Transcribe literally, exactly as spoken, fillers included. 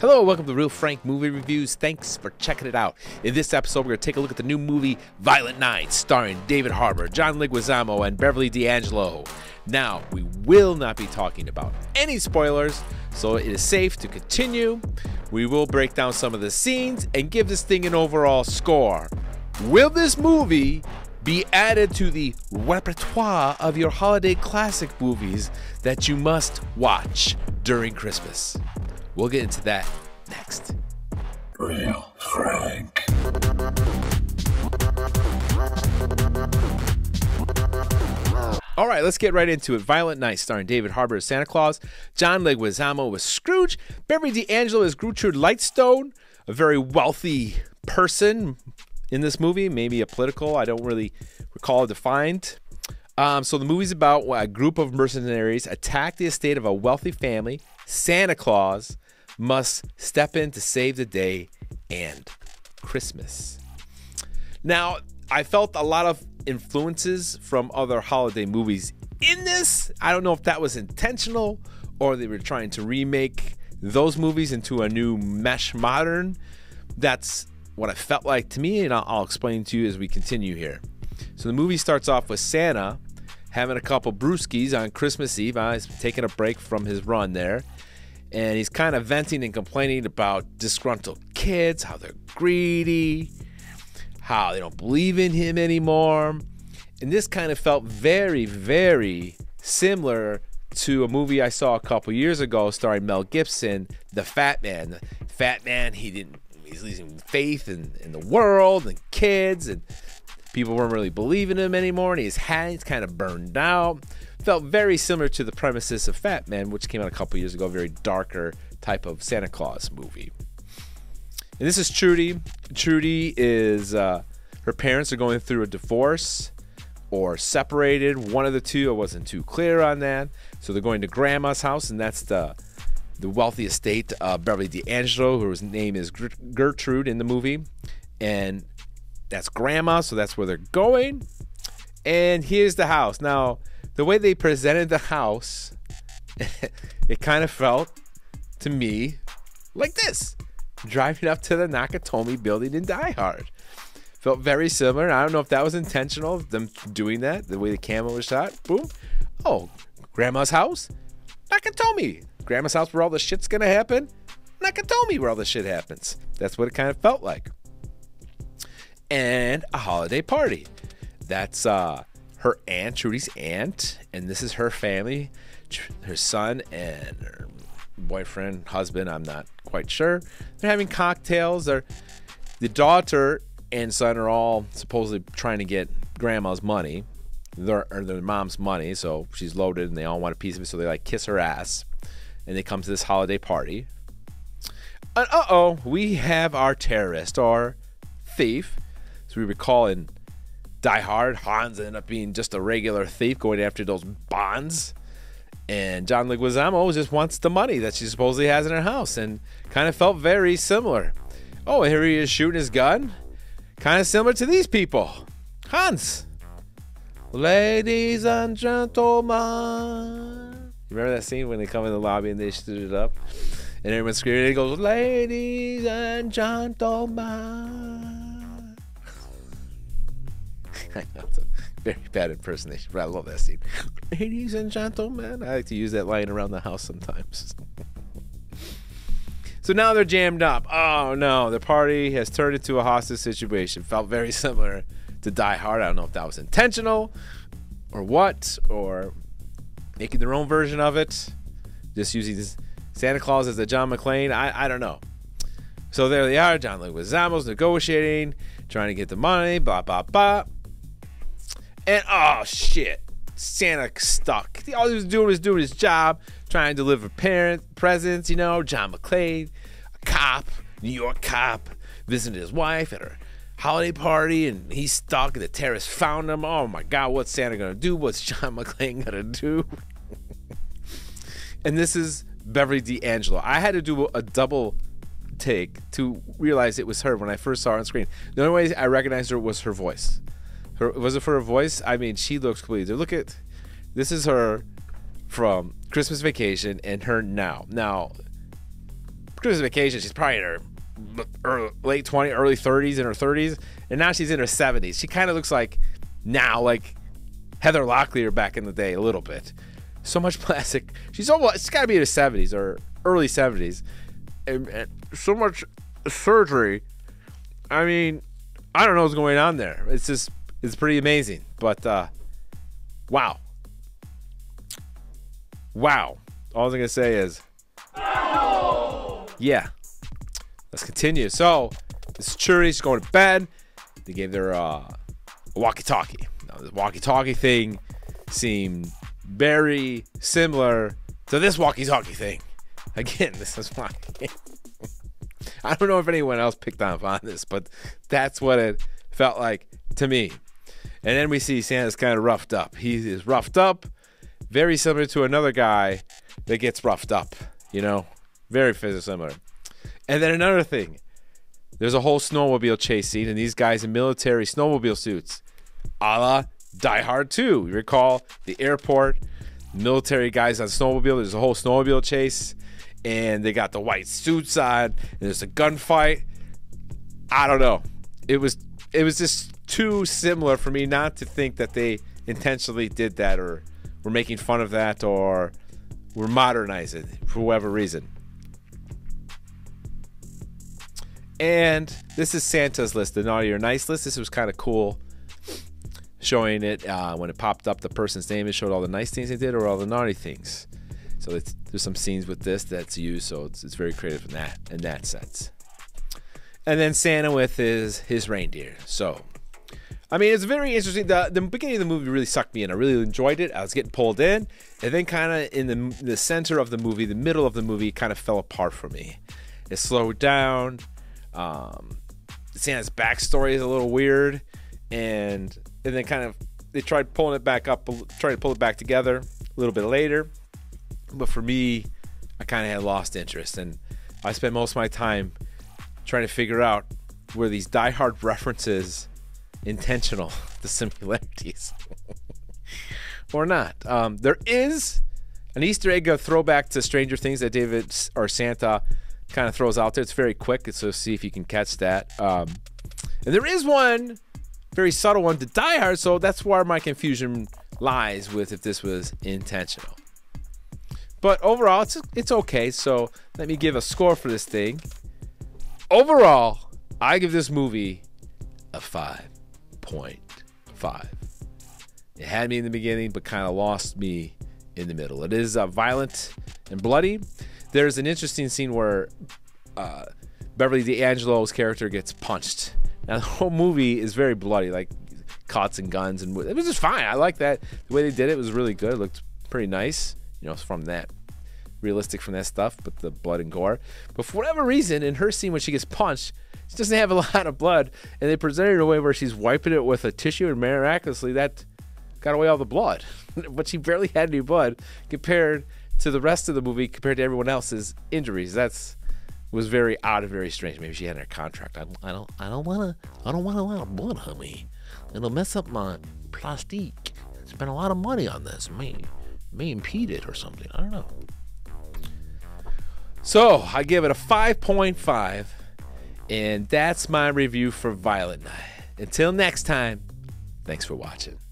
Hello, welcome to Real Frank Movie Reviews. Thanks for checking it out. In this episode, we're going to take a look at the new movie, Violent Night, starring David Harbour, John Leguizamo, and Beverly D'Angelo. Now, we will not be talking about any spoilers, so it is safe to continue. We will break down some of the scenes and give this thing an overall score. Will this movie be added to the repertoire of your holiday classic movies that you must watch during Christmas? We'll get into that next. Real Frank. All right, let's get right into it. Violent Night, starring David Harbour as Santa Claus, John Leguizamo as Scrooge, Beverly D'Angelo as Gertrude Lightstone, a very wealthy person in this movie, maybe a political, I don't really recall defined. Um, so the movie's about a group of mercenaries attack the estate of a wealthy family. Santa Claus must step in to save the day and Christmas. Now, I felt a lot of influences from other holiday movies in this. I don't know if that was intentional or they were trying to remake those movies into a new mesh modern. That's what it felt like to me, and I'll, I'll explain to you as we continue here. So the movie starts off with Santa having a couple brewskis on Christmas Eve. Uh, he's taking a break from his run there, and he's kind of venting and complaining about disgruntled kids, how they're greedy, how they don't believe in him anymore. And this kind of felt very, very similar to a movie I saw a couple years ago starring Mel Gibson, The Fat Man. The Fat Man, he didn't, he's losing faith in, in the world and kids, and people weren't really believing him anymore, and his hands kind of burned out. Felt very similar to the premises of Fat Man, which came out a couple years ago, a very darker type of Santa Claus movie. And this is Trudy. Trudy is, uh, her parents are going through a divorce or separated, one of the two. I wasn't too clear on that. So they're going to grandma's house, and that's the, the wealthy estate of Beverly D'Angelo, whose name is Gertrude in the movie. And that's grandma, so that's where they're going. And here's the house. Now, the way they presented the house, it kind of felt to me like this. Driving up to the Nakatomi building in Die Hard. Felt very similar. I don't know if that was intentional, them doing that, the way the camera was shot. Boom. Oh, grandma's house? Nakatomi. Grandma's house where all the shit's gonna happen? Nakatomi where all the shit happens. That's what it kind of felt like. And a holiday party. That's uh, her aunt, Trudy's aunt, and this is her family, her son and her boyfriend, husband, I'm not quite sure. They're having cocktails. They're, the daughter and son are all supposedly trying to get grandma's money, their, or their mom's money, so she's loaded and they all want a piece of it, so they like kiss her ass, and they come to this holiday party. And uh-oh, we have our terrorist, our thief. So we recall in Die Hard, Hans ended up being just a regular thief going after those bonds. And John Leguizamo just wants the money that she supposedly has in her house, and kind of felt very similar. Oh, here he is shooting his gun. Kind of similar to these people. Hans. Ladies and gentlemen. You remember that scene when they come in the lobby and they stood it up? And everyone's screaming and he goes, ladies and gentlemen. I know, it's a very bad impersonation, but I love that scene. Ladies and gentlemen, I like to use that line around the house sometimes. So now they're jammed up. Oh no, the party has turned into a hostage situation. Felt very similar to Die Hard. I don't know if that was intentional or what, or making their own version of it. Just using this Santa Claus as a John McClane. I, I don't know. So there they are, John Leguizamo's negotiating, trying to get the money, blah, blah, blah. And oh shit, Santa stuck. All he was doing was doing his job, trying to deliver parent presents, you know, John McClane, a cop, New York cop, visited his wife at her holiday party, and he's stuck, and the terrorists found him. Oh my God, what's Santa gonna do? What's John McClane gonna do? And this is Beverly D'Angelo. I had to do a double take to realize it was her when I first saw her on screen. The only way I recognized her was her voice. Her, was it for her voice? I mean, she looks completely. Look at, this is her from Christmas Vacation and her now. Now, Christmas Vacation, she's probably in her early, late twenties, early thirties, in her thirties, and now she's in her seventies. She kind of looks like now, like Heather Locklear back in the day a little bit. So much plastic. She's almost, it's got to be in her seventies or early seventies. And, and so much surgery. I mean, I don't know what's going on there. It's just, it's pretty amazing. But, uh, wow. Wow. All I'm going to say is, oh! Yeah. Let's continue. So, this Churi's going to bed. They gave their uh, walkie-talkie. Now, the walkie-talkie thing seemed very similar to this walkie-talkie thing. Again, this is walkie. I don't know if anyone else picked up on this, but that's what it felt like to me. And then we see Santa's kind of roughed up. He is roughed up, very similar to another guy that gets roughed up, you know, very similar. And then another thing, there's a whole snowmobile chase scene, and these guys in military snowmobile suits, a la Die Hard two. You recall the airport, military guys on snowmobile, there's a whole snowmobile chase, and they got the white suits on, and there's a gunfight. I don't know. It was it was just too similar for me not to think that they intentionally did that or were making fun of that or were modernizing it for whatever reason. And this is Santa's list, the naughty or nice list. This was kind of cool, showing it uh, when it popped up, the person's name. It showed all the nice things they did or all the naughty things. So it's, there's some scenes with this that's used, so it's, it's very creative in that in that sense. And then Santa with his his reindeer. So, I mean, it's very interesting. The, the beginning of the movie really sucked me in. I really enjoyed it. I was getting pulled in, and then kind of in the the center of the movie, the middle of the movie, kind of fell apart for me. It slowed down. Um, Santa's backstory is a little weird, and and then kind of they tried pulling it back up, trying to pull it back together a little bit later. But for me, I kind of had lost interest, and I spent most of my time trying to figure out were these Die Hard references intentional, the similarities, or not. Um, there is an Easter egg, a throwback to Stranger Things that David or Santa kind of throws out there. It's very quick, so see if you can catch that. Um, and there is one very subtle one to Die Hard, so that's where my confusion lies with if this was intentional. But overall, it's, it's okay. So let me give a score for this thing. Overall, I give this movie a five point five. It had me in the beginning, but kind of lost me in the middle. It is uh, violent and bloody. There's an interesting scene where uh, Beverly D'Angelo's character gets punched. Now, the whole movie is very bloody, like cuts and guns. And it was just fine. I like that. The way they did it was really good. It looked pretty nice. You know, from that realistic from that stuff, but the blood and gore. But for whatever reason, in her scene when she gets punched, she doesn't have a lot of blood, and they presented it in a way where she's wiping it with a tissue, and miraculously that got away all the blood. But she barely had any blood compared to the rest of the movie, compared to everyone else's injuries. That's was very odd and very strange. Maybe she had in her contract. I, I don't, I don't wanna, I don't want a lot of blood, honey. It'll mess up my plastique. Spent a lot of money on this, man. May impede it or something. I don't know. So I give it a five point five, and that's my review for Violent Night. Until next time, thanks for watching.